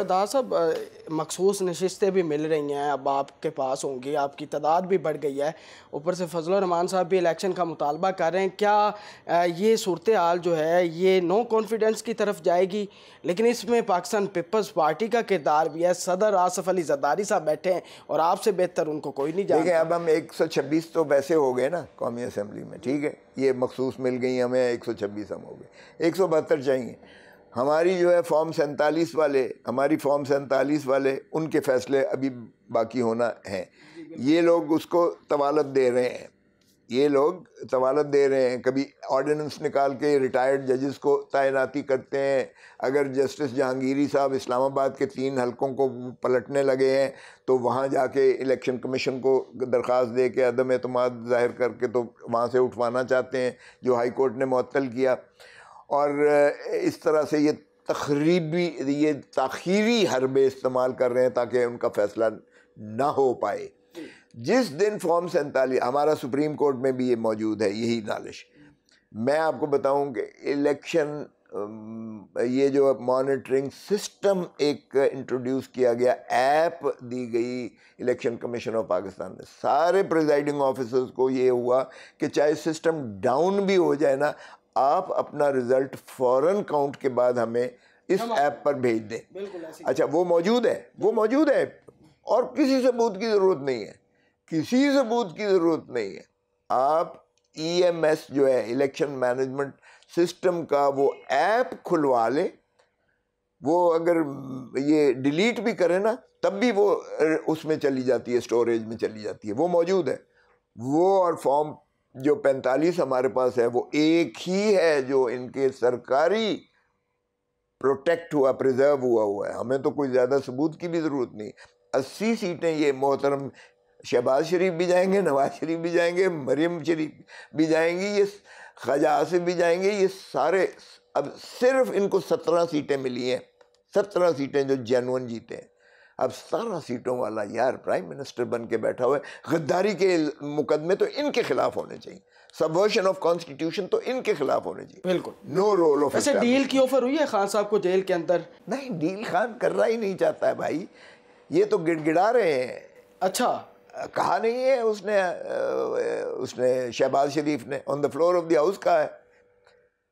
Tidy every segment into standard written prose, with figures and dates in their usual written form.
सरदार साहब मखसूस नशस्तें भी मिल रही हैं, अब आपके पास होंगी, आपकी तादाद भी बढ़ गई है, ऊपर से फजलुर रहमान साहब भी इलेक्शन का मुतालबा कर रहे हैं। क्या ये सूरत हाल जो है ये नो कॉन्फिडेंस की तरफ जाएगी? लेकिन इसमें पाकिस्तान पीपल्स पार्टी का किरदार भी है, सदर आसिफ अली जरदारी साहब बैठे हैं और आपसे बेहतर उनको कोई नहीं जाएगा। अब हम 126 तो वैसे हो गए ना कौमी असम्बली में, ठीक है, ये मखसूस मिल गई हमें 126 हम हो गए, 172 चाहिए। हमारी जो है फॉर्म 47 वाले उनके फ़ैसले अभी बाकी होना है। ये लोग उसको तवालत दे रहे हैं, कभी ऑर्डिनेंस निकाल के रिटायर्ड जजेस को तैनाती करते हैं। अगर जस्टिस जहांगीरी साहब इस्लामाबाद के 3 हलकों को पलटने लगे हैं तो वहाँ जाके इलेक्शन कमीशन को दरख्वास्त दे के अदम एतमाद ज़ाहिर करके तो वहाँ से उठवाना चाहते हैं, जो हाई कोर्ट ने मुअत्तल किया। और इस तरह से ये ताख़ीरी हरबे इस्तेमाल कर रहे हैं ताकि उनका फ़ैसला ना हो पाए। जिस दिन फॉर्म 47, हमारा सुप्रीम कोर्ट में भी ये मौजूद है, यही नालिश। मैं आपको बताऊं कि इलेक्शन ये जो मॉनिटरिंग सिस्टम एक इंट्रोड्यूस किया गया, ऐप दी गई इलेक्शन कमीशन ऑफ पाकिस्तान ने, सारे प्रिजाइडिंग ऑफिसर्स को ये हुआ कि चाहे सिस्टम डाउन भी हो जाए ना, आप अपना रिज़ल्ट फ़ौरन काउंट के बाद हमें इस ऐप पर भेज दें। अच्छा, वो मौजूद है, और किसी सबूत की ज़रूरत नहीं है, आप EMS जो है इलेक्शन मैनेजमेंट सिस्टम का वो ऐप खुलवा लें, वो अगर ये डिलीट भी करें ना तब भी वो उसमें चली जाती है, स्टोरेज में चली जाती है, वो मौजूद है। वो और फॉर्म जो 45 हमारे पास है वो एक ही है जो इनके सरकारी प्रोटेक्ट हुआ, प्रिजर्व हुआ हुआ है। हमें तो कोई ज़्यादा सबूत की भी ज़रूरत नहीं। 80 सीटें ये मोहतरम शहबाज शरीफ भी जाएंगे, नवाज शरीफ भी जाएंगे, मरीम शरीफ भी जाएंगी, ये ख्वाजा आसिफ भी जाएंगे, ये सारे। अब सिर्फ इनको 17 सीटें मिली हैं, 17 सीटें जो जेनुइन जीते हैं। अब 17 सीटों वाला यार प्राइम मिनिस्टर बन के बैठा हुआ है। गद्दारी के मुकदमे तो इनके खिलाफ होने चाहिए, सबवर्शन ऑफ कॉन्स्टिट्यूशन तो इनके खिलाफ होने चाहिए। बिल्कुल नो रोल ऑफ। ऐसे डील की ऑफर हुई है खान साहब को जेल के अंदर? नहीं, डील खान करना ही नहीं चाहता है भाई, ये तो गिड़गिड़ा रहे हैं। अच्छा, कहा नहीं है उसने, शहबाज शरीफ ने on the floor of the house कहा है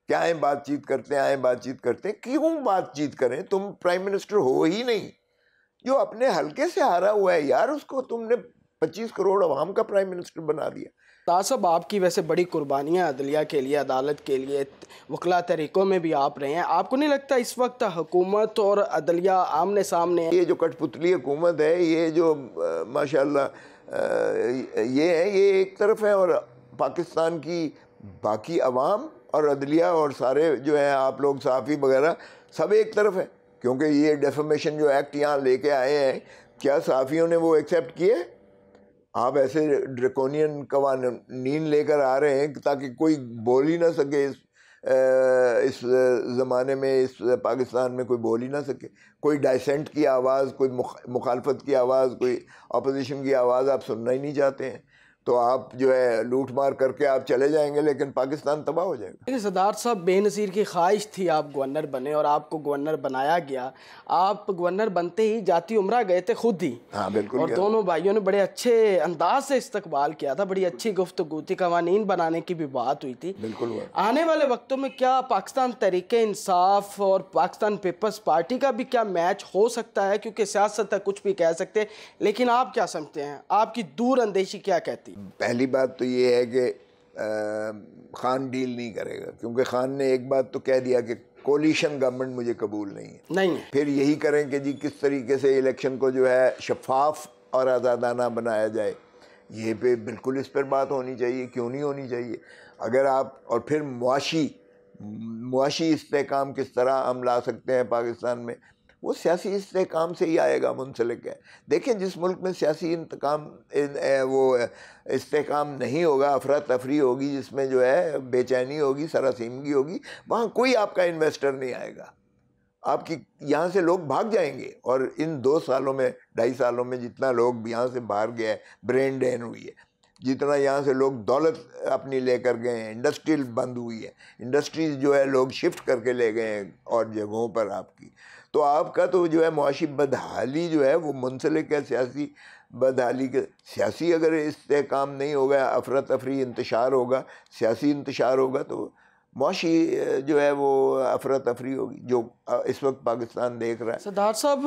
कि आए बातचीत करते हैं, क्यों बातचीत करें? तुम प्राइम मिनिस्टर हो ही नहीं, जो अपने हल्के से हारा हुआ है यार, उसको तुमने 25 करोड़ अवाम का प्राइम मिनिस्टर बना दिया। साहब आपकी वैसे बड़ी कुर्बानियाँ अदलिया के लिए, अदालत के लिए, वकला तरीक़ों में भी आप रहे हैं, आपको नहीं लगता इस वक्त हुकूमत और अदलिया आमने सामने है? ये जो कठपुतली हुकूमत है, ये जो माशाल्लाह ये है, ये एक तरफ है, और पाकिस्तान की बाकी अवाम और अदलिया और सारे जो हैं आप लोग सहाफ़ी वगैरह सब एक तरफ है। क्योंकि ये डेफेमेशन जो एक्ट यहाँ लेके आए हैं, क्या सहाफ़ियों ने वो एक्सेप्ट किए? आप ऐसे ड्रैकोनियन कवानीन लेकर आ रहे हैं ताकि कोई बोल ही ना सके, इस ज़माने में, इस पाकिस्तान में कोई बोल ही ना सके, कोई डाइसेंट की आवाज़, कोई मुखालफत की आवाज़, कोई अपोजिशन की आवाज़ आप सुनना ही नहीं चाहते हैं। तो आप जो है लूट मार करके आप चले जाएंगे, लेकिन पाकिस्तान तबाह हो जाएगा। सरदार साहब, बेनज़ीर की ख्वाहिश थी आप गवर्नर बने और आपको गवर्नर बनाया गया। आप गवर्नर बनते ही जाती उमरा गए थे खुद ही। हाँ बिल्कुल। और दोनों भाइयों ने बड़े अच्छे अंदाज से इस्तकबाल किया था, बड़ी अच्छी गुफ्तगू थी, कवानीन बनाने की भी बात हुई थी। बिल्कुल। आने वाले वक्तों में क्या पाकिस्तान तहरीक-ए इंसाफ और पाकिस्तान पीपल्स पार्टी का भी क्या मैच हो सकता है? क्योंकि सियासत तक कुछ भी कह सकते, लेकिन आप क्या समझते हैं, आपकी दूरअंदेशी क्या कहती है? पहली बात तो ये है कि खान डील नहीं करेगा, क्योंकि खान ने एक बात तो कह दिया कि कोलिशन गवर्नमेंट मुझे कबूल नहीं है। फिर यही करें कि जी किस तरीके से इलेक्शन को जो है शफाफ और आज़ादाना बनाया जाए, ये पे बिल्कुल इस पर बात होनी चाहिए। क्यों नहीं होनी चाहिए? अगर आप, और फिर मुआशी इस्तेहकाम किस तरह हम ला सकते हैं पाकिस्तान में, वो सियासी इस्तेहकाम से ही आएगा, मुंसलिक है। देखें, जिस मुल्क में सियासी इस्तेहकाम नहीं होगा, अफरा तफरी होगी, जिसमें जो है बेचैनी होगी, सरासीमगी होगी, वहाँ कोई आपका इन्वेस्टर नहीं आएगा, आपकी यहाँ से लोग भाग जाएंगे। और इन 2 सालों में, 2.5 सालों में जितना लोग यहाँ से बाहर गया है, ब्रेन ड्रेन हुई है, जितना यहाँ से लोग दौलत अपनी लेकर गए हैं, इंडस्ट्री बंद हुई है, इंडस्ट्रीज जो है लोग शिफ्ट करके ले गए हैं और जगहों पर आपकी, तो आपका तो जो है मुआशी बदहाली जो है वो मुंसलिक है सियासी बदहाली के। सियासी अगर इस्तेहकाम नहीं होगा, अफरा तफरी इंतशार होगा, सियासी इंतशार होगा तो मुआशी जो है वो अफरा तफरी होगी, जो इस वक्त पाकिस्तान देख रहा है। सरदार साहब,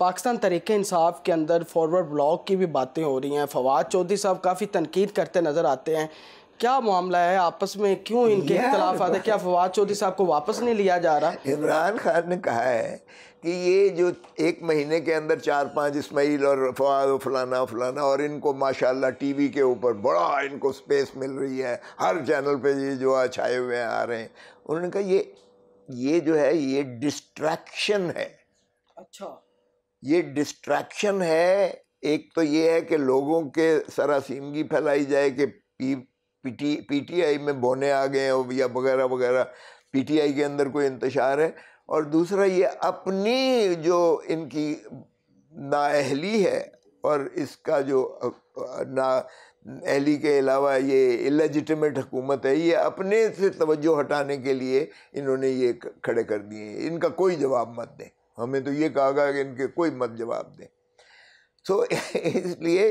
पाकिस्तान तहरीक इंसाफ के अंदर फॉरवर्ड ब्लॉक की भी बातें हो रही हैं, फवाद चौधरी साहब काफ़ी तनकीद करते नज़र आते हैं, क्या मामला है? आपस में क्यों इनके खिलाफ आते हैं? क्या फवाद चौधरी साहब को वापस नहीं लिया जा रहा? इमरान खान ने कहा है कि ये जो एक महीने के अंदर 4-5 इस्माइल और फवाद फलाना फलाना और इनको माशाल्लाह टीवी के ऊपर बड़ा इनको स्पेस मिल रही है, हर चैनल पे ये जो छाए हुए हैं आ रहे हैं, उन्होंने कहा ये जो है ये डिस्ट्रैक्शन है। अच्छा, ये डिस्ट्रैक्शन है। एक तो ये है कि लोगों के सरासीमगी फैलाई जाए कि पीटीआई में बोने आ गए हैं या वगैरह वगैरह, पीटीआई के अंदर कोई इंतशार है। और दूसरा ये अपनी जो इनकी नाअहली है और इसका जो नाअहली के अलावा ये इलेजिटिमेट हुकूमत है, ये अपने से तवज्जो हटाने के लिए इन्होंने ये खड़े कर दिए। इनका कोई जवाब मत दें, हमें तो ये कहा गया कि इनके कोई मत जवाब दें। तो इसलिए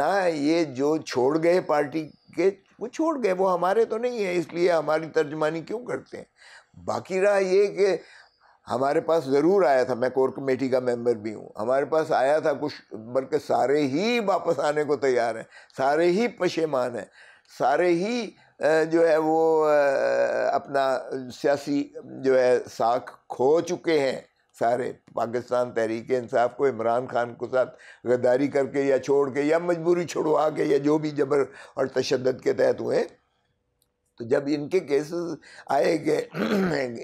ना ये जो छोड़ गए पार्टी के, वो छोड़ गए, वो हमारे तो नहीं है, इसलिए हमारी तर्जमानी क्यों करते हैं। बाकी रहा ये कि हमारे पास ज़रूर आया था, मैं कोर कमेटी का मेंबर भी हूँ, हमारे पास आया था कुछ, बल्कि सारे ही वापस आने को तैयार हैं, सारे ही पशेमान हैं, सारे ही जो है वो अपना सियासी जो है साख खो चुके हैं। सारे पाकिस्तान तहरीक इंसाफ को इमरान खान के साथ गद्दारी करके या छोड़ के या मजबूरी छुड़वा के या जो भी जबर और तशद्दद के तहत हुए। तो जब इनके केसेस आए कि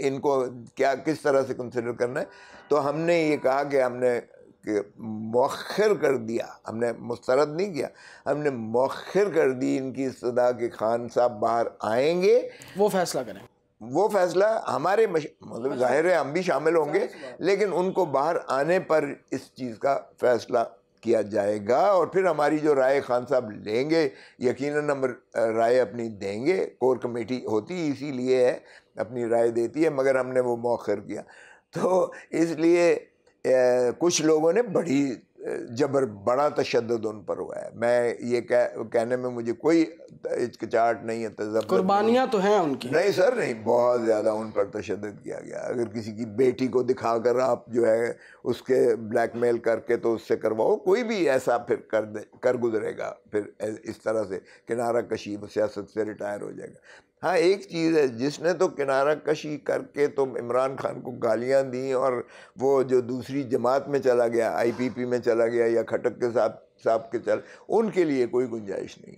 इनको क्या किस तरह से कंसिडर करना है, तो हमने ये कहा कि हमने मौखर कर दिया, हमने मुस्तरद नहीं किया, हमने मौखर कर दी इनकी सदा के खान साहब बाहर आएंगे, वो फैसला करें। वो फैसला हमारे मतलब जाहिर है हम भी शामिल होंगे, लेकिन उनको बाहर आने पर इस चीज़ का फैसला किया जाएगा और फिर हमारी जो राय खान साहब लेंगे, यकीनन हम राय अपनी देंगे। कोर कमेटी होती इसीलिए है, अपनी राय देती है, मगर हमने वो मौखर किया। तो इसलिए कुछ लोगों ने बड़ी जबर बड़ा तशद्दद उन पर हुआ है। मैं ये कहने में मुझे कोई हिचकिचाहट नहीं है, तजब्बुर कुर्बानियाँ तो हैं उनकी। नहीं सर नहीं, बहुत ज़्यादा उन पर तशद्दद किया गया। अगर किसी की बेटी को दिखाकर आप जो है उसके ब्लैकमेल करके तो उससे करवाओ, कोई भी ऐसा फिर कर गुजरेगा, फिर इस तरह से किनारा कशी सियासत से रिटायर हो जाएगा। हाँ, एक चीज़ है, जिसने तो किनारा कशी करके तो इमरान खान को गालियाँ दी और वो जो दूसरी जमात में चला गया, IPP में चला गया या खटक के साहब के चल, उनके लिए कोई गुंजाइश नहीं।